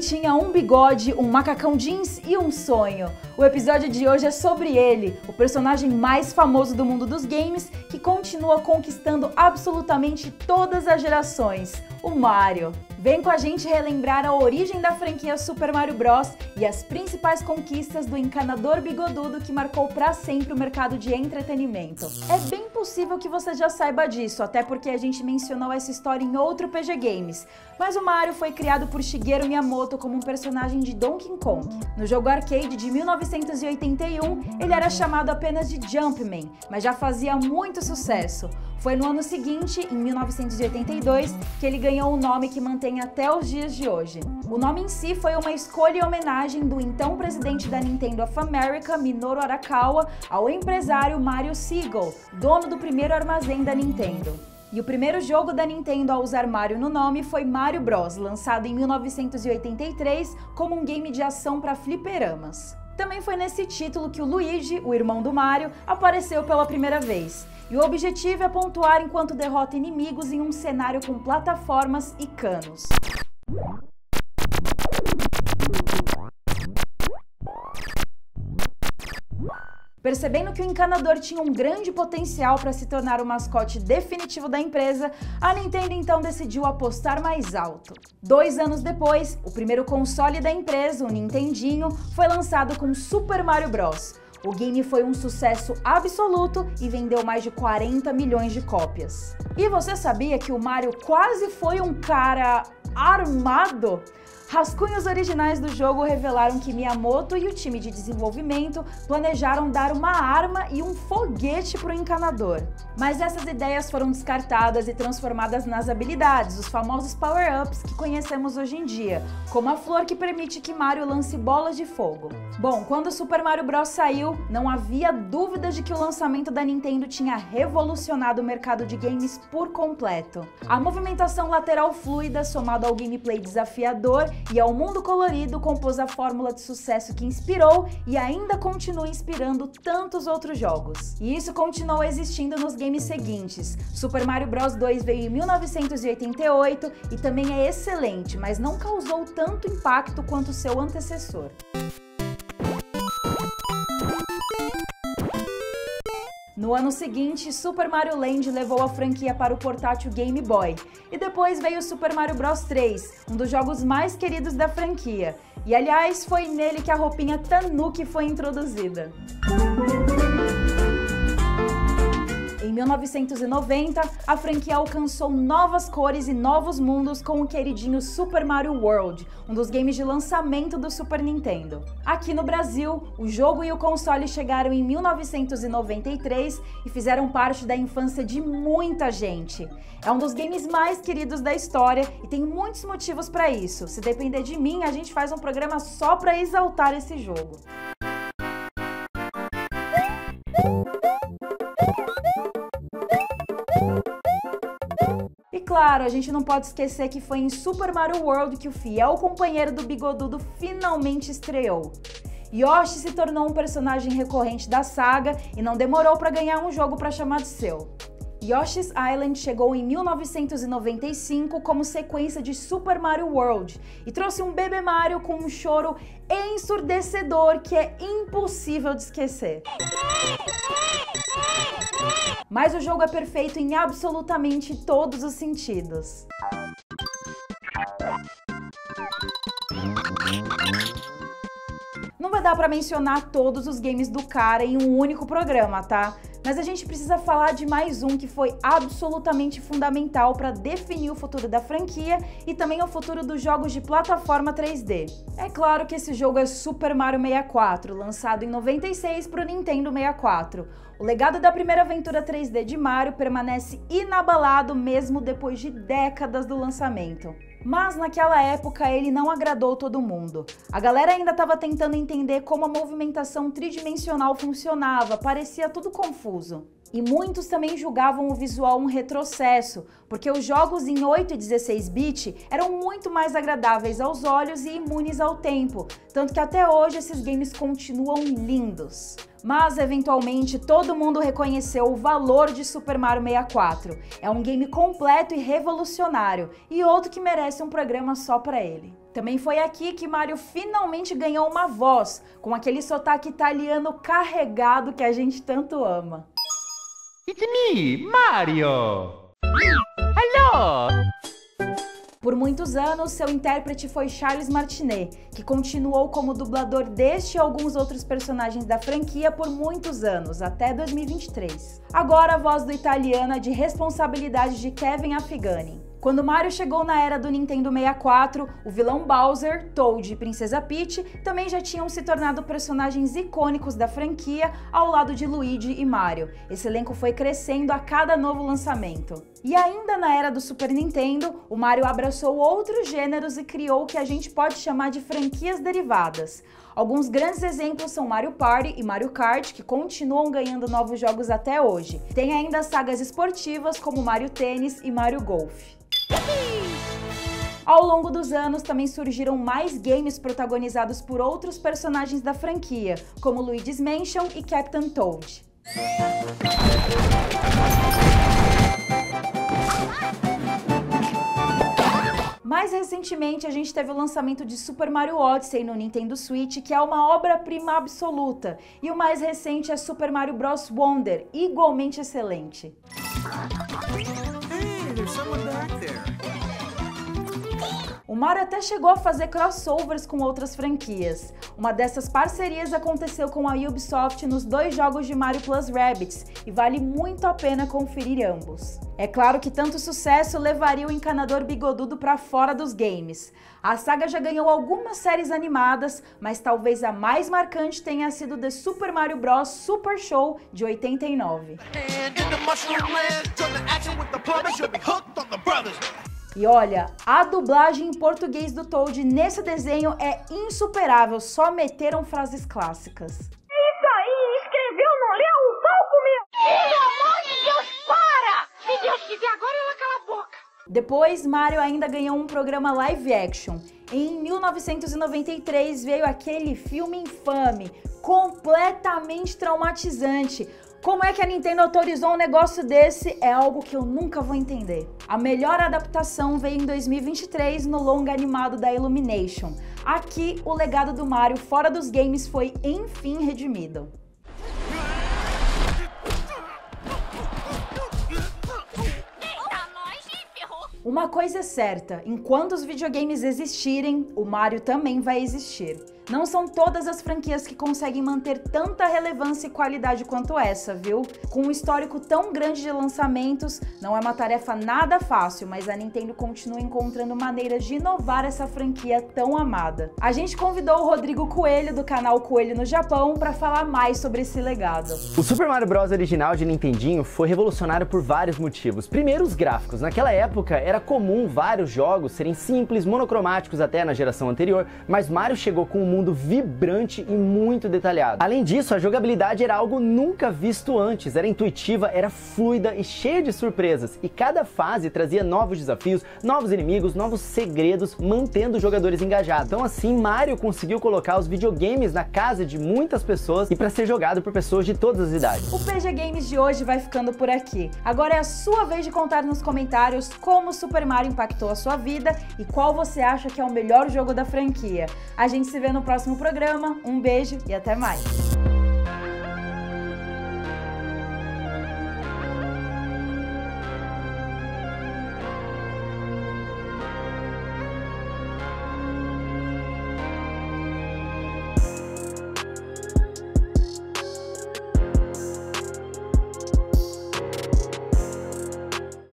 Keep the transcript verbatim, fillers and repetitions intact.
tinha um bigode, um macacão jeans e um sonho. O episódio de hoje é sobre ele, o personagem mais famoso do mundo dos games que continua conquistando absolutamente todas as gerações, o Mario. Vem com a gente relembrar a origem da franquia Super Mario Bros e as principais conquistas do encanador bigodudo que marcou pra sempre o mercado de entretenimento. É bem possível que você já saiba disso, até porque a gente mencionou essa história em outro P G Games, mas o Mario foi criado por Shigeru Miyamoto como um personagem de Donkey Kong. No jogo arcade de mil novecentos e oitenta e um, ele era chamado apenas de Jumpman, mas já fazia muito sucesso. Foi no ano seguinte, em mil novecentos e oitenta e dois, que ele ganhou o nome que mantém até os dias de hoje. O nome em si foi uma escolha e homenagem do então presidente da Nintendo of America, Minoru Arakawa, ao empresário Mario Siegel, dono do primeiro armazém da Nintendo. E o primeiro jogo da Nintendo a usar Mario no nome foi Mario Bros, lançado em mil novecentos e oitenta e três como um game de ação para fliperamas. Também foi nesse título que o Luigi, o irmão do Mario, apareceu pela primeira vez. E o objetivo é pontuar enquanto derrota inimigos em um cenário com plataformas e canos. Percebendo que o encanador tinha um grande potencial para se tornar o mascote definitivo da empresa, a Nintendo então decidiu apostar mais alto. Dois anos depois, o primeiro console da empresa, o Nintendinho, foi lançado com Super Mario Bros. O game foi um sucesso absoluto e vendeu mais de quarenta milhões de cópias. E você sabia que o Mario quase foi um cara armado? Rascunhos originais do jogo revelaram que Miyamoto e o time de desenvolvimento planejaram dar uma arma e um foguete para o encanador. Mas essas ideias foram descartadas e transformadas nas habilidades, os famosos power-ups que conhecemos hoje em dia, como a flor que permite que Mario lance bolas de fogo. Bom, quando Super Mario Bros saiu, não havia dúvida de que o lançamento da Nintendo tinha revolucionado o mercado de games por completo. A movimentação lateral fluida, somada ao gameplay desafiador, e ao mundo colorido compôs a fórmula de sucesso que inspirou e ainda continua inspirando tantos outros jogos. E isso continuou existindo nos games seguintes. Super Mario Bros dois veio em mil novecentos e oitenta e oito e também é excelente, mas não causou tanto impacto quanto seu antecessor. No ano seguinte, Super Mario Land levou a franquia para o portátil Game Boy. E depois veio Super Mario Bros três, um dos jogos mais queridos da franquia. E aliás, foi nele que a roupinha Tanooki foi introduzida. Em mil novecentos e noventa, a franquia alcançou novas cores e novos mundos com o queridinho Super Mario World, um dos games de lançamento do Super Nintendo. Aqui no Brasil, o jogo e o console chegaram em mil novecentos e noventa e três e fizeram parte da infância de muita gente. É um dos games mais queridos da história e tem muitos motivos para isso. Se depender de mim, a gente faz um programa só para exaltar esse jogo. Claro, a gente não pode esquecer que foi em Super Mario World que o fiel companheiro do bigodudo finalmente estreou. Yoshi se tornou um personagem recorrente da saga e não demorou para ganhar um jogo para chamar de seu. Yoshi's Island chegou em mil novecentos e noventa e cinco como sequência de Super Mario World e trouxe um bebê Mario com um choro ensurdecedor que é impossível de esquecer. Mas o jogo é perfeito em absolutamente todos os sentidos. Não vai dar para mencionar todos os games do cara em um único programa, tá? Mas a gente precisa falar de mais um que foi absolutamente fundamental para definir o futuro da franquia e também o futuro dos jogos de plataforma três D. É claro que esse jogo é Super Mario sessenta e quatro, lançado em noventa e seis para o Nintendo sessenta e quatro. O legado da primeira aventura três D de Mario permanece inabalado mesmo depois de décadas do lançamento. Mas naquela época ele não agradou todo mundo. A galera ainda estava tentando entender como a movimentação tridimensional funcionava, parecia tudo confuso. E muitos também julgavam o visual um retrocesso, porque os jogos em oito e dezesseis bits eram muito mais agradáveis aos olhos e imunes ao tempo, tanto que até hoje esses games continuam lindos. Mas, eventualmente, todo mundo reconheceu o valor de Super Mario sessenta e quatro. É um game completo e revolucionário, e outro que merece um programa só pra ele. Também foi aqui que Mario finalmente ganhou uma voz, com aquele sotaque italiano carregado que a gente tanto ama. It's me, Mario! Hello! Por muitos anos, seu intérprete foi Charles Martinet, que continuou como dublador deste e alguns outros personagens da franquia por muitos anos, até dois mil e vinte e três. Agora a voz do italiano é de responsabilidade de Kevin Afigani. Quando Mario chegou na era do Nintendo sessenta e quatro, o vilão Bowser, Toad e Princesa Peach também já tinham se tornado personagens icônicos da franquia ao lado de Luigi e Mario. Esse elenco foi crescendo a cada novo lançamento. E ainda na era do Super Nintendo, o Mario abraçou outros gêneros e criou o que a gente pode chamar de franquias derivadas. Alguns grandes exemplos são Mario Party e Mario Kart, que continuam ganhando novos jogos até hoje. Tem ainda sagas esportivas como Mario Tênis e Mario Golf. Ao longo dos anos, também surgiram mais games protagonizados por outros personagens da franquia, como Luigi's Mansion e Captain Toad. Mais recentemente, a gente teve o lançamento de Super Mario Odyssey no Nintendo Switch, que é uma obra-prima absoluta. E o mais recente é Super Mario Bros. Wonder, igualmente excelente. O Mario até chegou a fazer crossovers com outras franquias. Uma dessas parcerias aconteceu com a Ubisoft nos dois jogos de Mario Plus Rabbids, e vale muito a pena conferir ambos. É claro que tanto sucesso levaria o encanador bigodudo para fora dos games. A saga já ganhou algumas séries animadas, mas talvez a mais marcante tenha sido The Super Mario Bros. Super Show, de oitenta e nove. E olha, a dublagem em português do Toad nesse desenho é insuperável, só meteram frases clássicas. Isso aí, escreveu, não leu, o pau comeu! Pelo amor de Deus, para! Se Deus quiser agora, ela cala a boca! Depois, Mario ainda ganhou um programa live action. Em mil novecentos e noventa e três veio aquele filme infame, completamente traumatizante. Como é que a Nintendo autorizou um negócio desse é algo que eu nunca vou entender. A melhor adaptação veio em dois mil e vinte e três no longa animado da Illumination. Aqui, o legado do Mario fora dos games foi enfim redimido. Uma coisa é certa, enquanto os videogames existirem, o Mario também vai existir. Não são todas as franquias que conseguem manter tanta relevância e qualidade quanto essa, viu? Com um histórico tão grande de lançamentos, não é uma tarefa nada fácil, mas a Nintendo continua encontrando maneiras de inovar essa franquia tão amada. A gente convidou o Rodrigo Coelho, do canal Coelho no Japão, para falar mais sobre esse legado. O Super Mario Bros. Original de Nintendinho foi revolucionário por vários motivos. Primeiro, os gráficos. Naquela época, era comum vários jogos serem simples, monocromáticos até na geração anterior, mas Mario chegou com um mundo vibrante e muito detalhado. Além disso, a jogabilidade era algo nunca visto antes, era intuitiva, era fluida e cheia de surpresas, e cada fase trazia novos desafios, novos inimigos, novos segredos, mantendo os jogadores engajados. Então assim, Mario conseguiu colocar os videogames na casa de muitas pessoas e para ser jogado por pessoas de todas as idades. O P G Games de hoje vai ficando por aqui. Agora é a sua vez de contar nos comentários como Super Mario impactou a sua vida e qual você acha que é o melhor jogo da franquia. A gente se vê no próximo programa, um beijo e até mais!